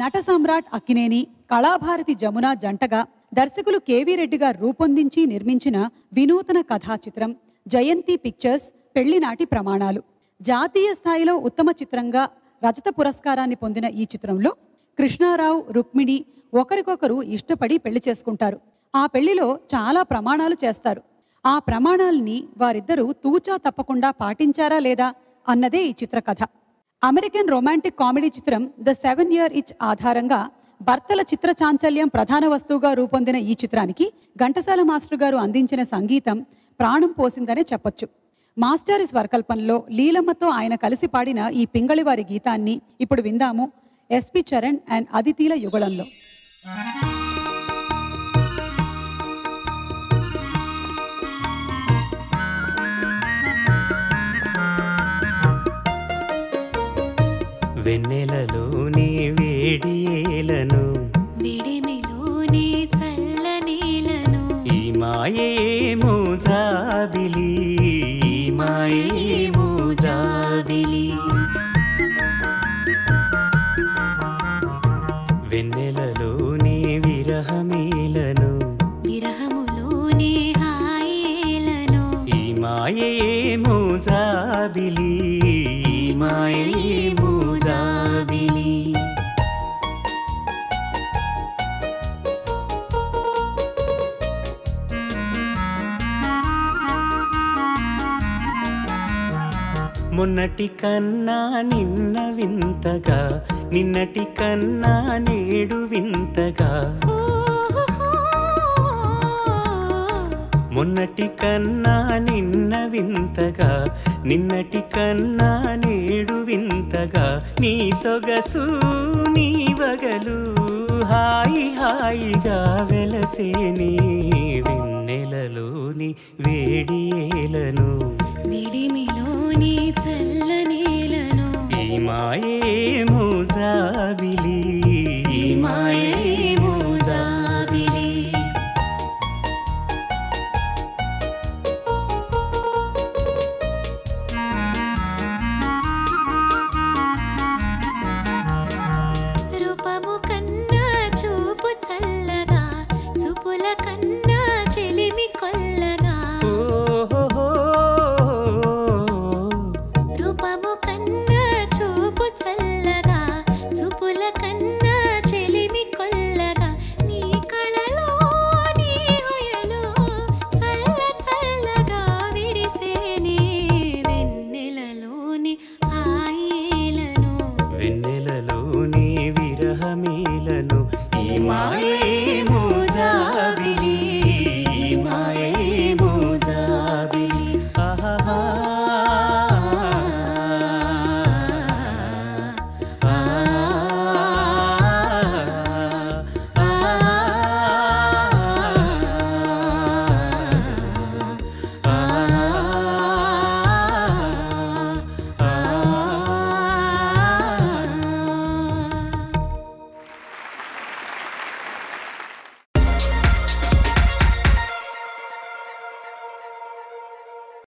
నట సామ్రాట్ అక్కినేని కళాభారతి జమున జంటగా దర్శకులు కేవి రెడ్డి గారు రూపొందించి నిర్మించిన వినూతన కథా చిత్రం జయంతి పిక్చర్స్ పెళ్లినాటి ప్రమాణాలు జాతీయ స్థాయిలో ఉత్తమ చిత్రంగా రజత పురస్కారాన్ని పొందిన ఈ చిత్రంలో కృష్ణారావు రుక్మిణి ఒకరికొకరు ఇష్టపడి పెళ్లి చేసుకుంటారు. ఆ పెళ్లిలో చాలా ప్రమాణాలు చేస్తారు. ఆ ప్రమాణాలని వారిద్దరూ తూచా తప్పకుండా పాటించారా లేదా అన్నదే ఈ చిత్ర కథ. అమెరికన్ రొమాంటిక్ కామెడీ చిత్రం ద 7-Year Itch ఆధారంగా భర్తల చిత్ర చాంచల్యం ప్రధాన వస్తువుగా రూపొందిన ఈ చిత్రానికి ఘంటసాల మాస్టర్ గారు అందించిన సంగీతం ప్రాణం పోసిందనే చెప్పొచ్చు. మాస్టారి స్వరకల్పంలో లీలమ్మతో ఆయన కలిసి పాడిన ఈ పింగళివారి గీతాన్ని ఇప్పుడు విందాము. SP చరణ్ అండ్ అదితీల యుగళంలో వెన్నెలలోని వేడియేలను విడిమిలోని చల్లనేలను ఈ మాయేమో జాబిలి ఈ మాయేమో జాబిలి వెన్నెలలోని విరహమేలను విరహములోని హాయేలను ఈ మాయేమో జాబిలి ఈ మాయేమో మొన్నటి కన్నా నిన్న వింతగా నిన్నటి కన్నా నేడు వింతగా మొన్నటి కన్నా నిన్న వింతగా నిన్నటి కన్నా నేడు వింతగా నీ సొగసు నీ వగలు హాయి హాయిగా వెలసేని వెన్నెలలోని వేడియేలను విడిమిలోని చల్లనేలను ఈ మాయేమో జాబిలి ఈ మాయే